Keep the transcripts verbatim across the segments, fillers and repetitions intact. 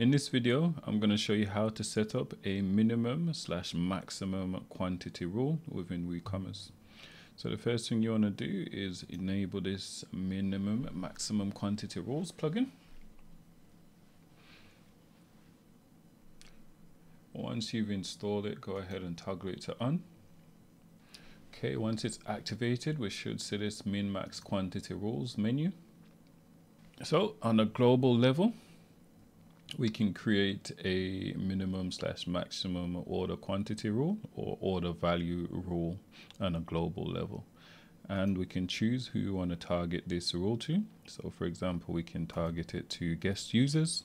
In this video, I'm going to show you how to set up a minimum slash maximum quantity rule within WooCommerce. So the first thing you want to do is enable this minimum maximum quantity rules plugin. Once you've installed it, go ahead and toggle it to on. Okay, once it's activated, we should see this min max quantity rules menu. So on a global level, we can create a minimum slash maximum order quantity rule or order value rule on a global level. And we can choose who you want to target this rule to. So for example, we can target it to guest users.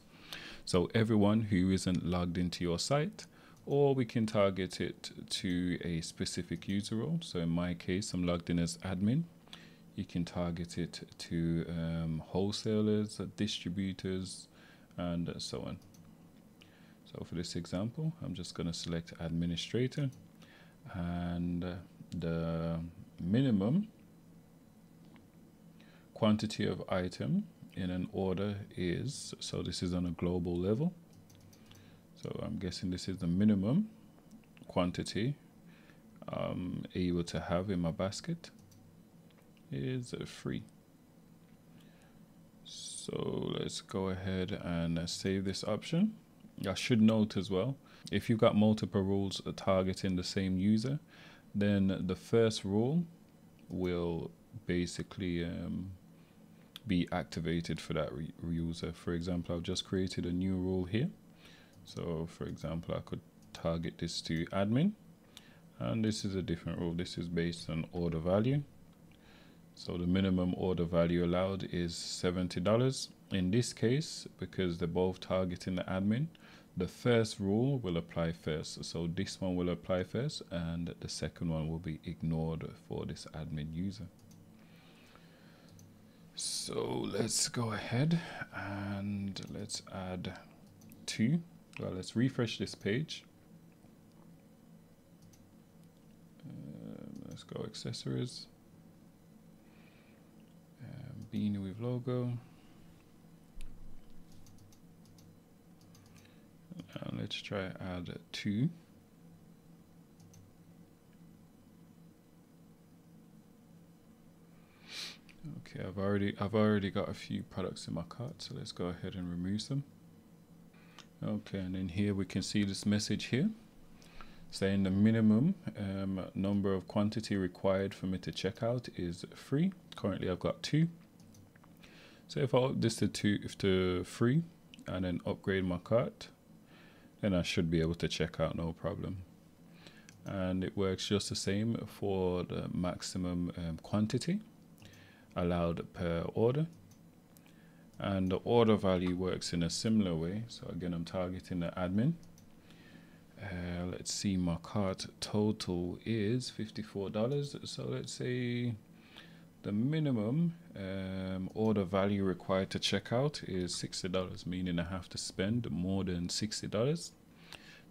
So everyone who isn't logged into your site, or we can target it to a specific user role. So in my case, I'm logged in as admin. You can target it to um, wholesalers, distributors, and so on. So for this example, I'm just going to select administrator, and the minimum quantity of item in an order is, so this is on a global level, so I'm guessing this is the minimum quantity I'm able to have in my basket is three. So let's go ahead and save this option. I should note as well, if you've got multiple rules targeting the same user, then the first rule will basically um, be activated for that user. For example, I've just created a new rule here. So for example, I could target this to admin, and this is a different rule. This is based on order value. So the minimum order value allowed is seventy dollars. In this case, because they're both targeting the admin, the first rule will apply first. So this one will apply first, and the second one will be ignored for this admin user. So let's go ahead and let's add two. Well, let's refresh this page. Um, let's go accessories. Beanie with logo, and let's try add two. Okay, I've already I've already got a few products in my cart, so let's go ahead and remove them. Okay, and in here we can see this message here saying the minimum um, number of quantity required for me to check out is three. Currently I've got two. So if I up this to two, if to three, and then upgrade my cart, then I should be able to check out no problem. And it works just the same for the maximum um, quantity allowed per order. And the order value works in a similar way. So again, I'm targeting the admin. Uh, let's see, my cart total is fifty-four dollars. So let's say the minimum um, order value required to check out is sixty dollars, meaning I have to spend more than sixty dollars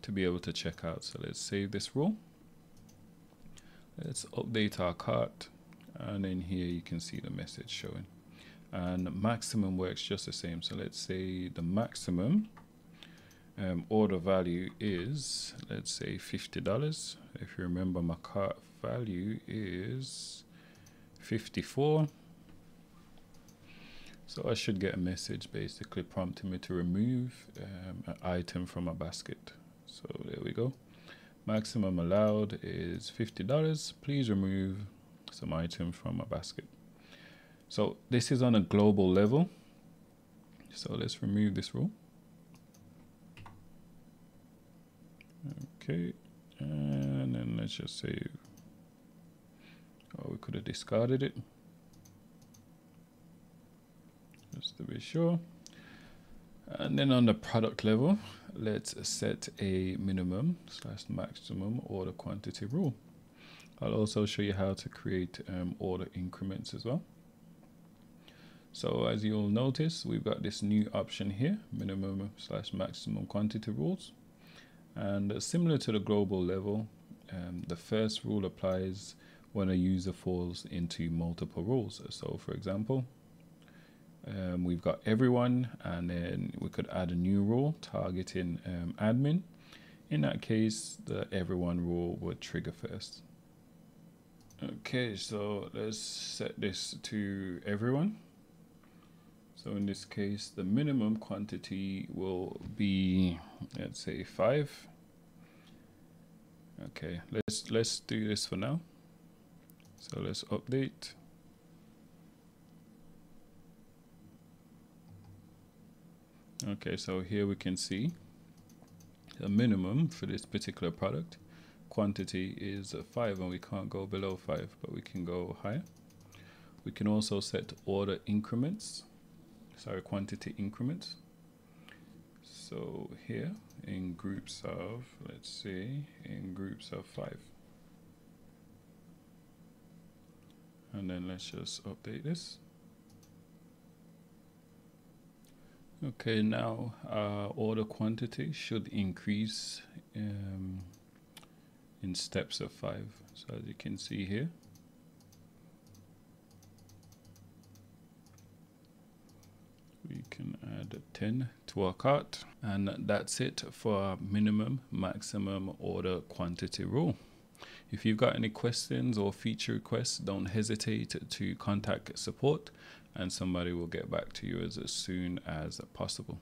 to be able to check out. So let's save this rule. Let's update our cart, and in here you can see the message showing. And maximum works just the same. So let's say the maximum um, order value is, let's say, fifty dollars. If you remember, my cart value is fifty-four, so I should get a message basically prompting me to remove um, an item from my basket. So there we go. Maximum allowed is fifty dollars. Please remove some item from my basket. So this is on a global level. So let's remove this rule. Okay, and then let's just save. Or we could have discarded it, just to be sure. And then on the product level, let's set a minimum slash maximum order quantity rule. I'll also show you how to create um, order increments as well. So as you'll notice, we've got this new option here, minimum slash maximum quantity rules. And similar to the global level, um, the first rule applies when a user falls into multiple rules. So for example, um, we've got everyone, and then we could add a new rule targeting um, admin. In that case, the everyone rule would trigger first. Okay, so let's set this to everyone. So in this case, the minimum quantity will be, let's say, five. Okay, let's let's do this for now. So let's update. Okay, so here we can see the minimum for this particular product quantity is five, and we can't go below five, but we can go higher. We can also set order increments, sorry, quantity increments. So here in groups of, let's see, in groups of five. And then let's just update this. Okay, now our order quantity should increase um, in steps of five. So as you can see here, we can add ten to our cart, and that's it for our minimum maximum order quantity rule. If you've got any questions or feature requests, don't hesitate to contact support, and somebody will get back to you as soon as possible.